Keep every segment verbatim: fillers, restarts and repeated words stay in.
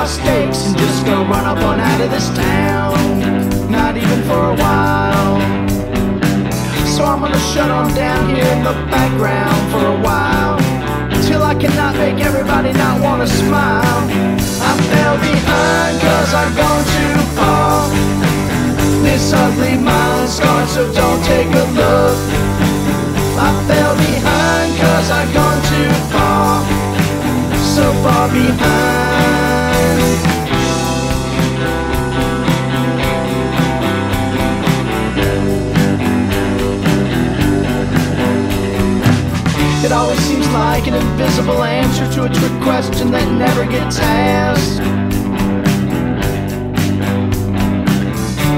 my stakes and just go run up on out of this town, not even for a while. So I'm gonna shut on down here in the background for a while, till I cannot make everybody not wanna smile. I fell behind cause I'm going too far. This ugly mine's scarred, so don't take a look. I fell behind cause I've gone too far, so far behind. It always seems like an invisible answer to a trick question that never gets asked,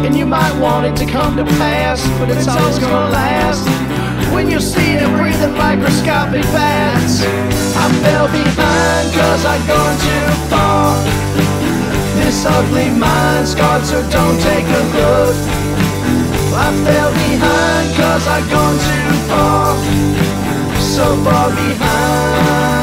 and you might want it to come to pass, but it's always gonna last when you see it breathing microscopic bats. I fell behind cause I'd gone too far. This ugly mind scarred, so don't take a look. I fell behind cause I'd gone too far, so far behind.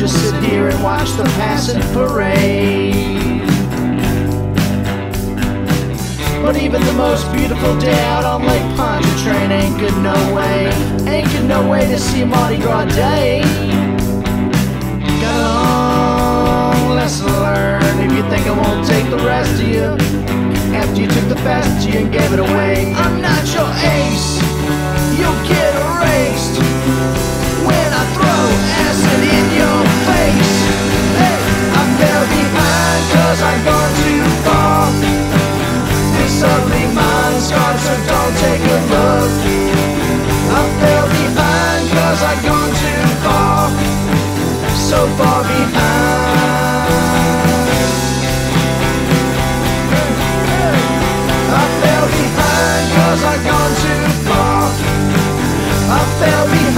Just sit here and watch the passing parade. But even the most beautiful day out on Lake Pontchartrain ain't good no way. Ain't good no way to see Mardi Gras day. Got a long lesson learned if you think I won't take the rest of you, after you took the best of you and gave it away. I'm not your ace, you'll get erased when I throw acid in your face. Hey, I fell behind cause I've gone too far. This ugly mind's scarred, so don't take a look. I fell behind cause I've gone too far, so far behind. I fell behind cause I've gone too far. I fell behind.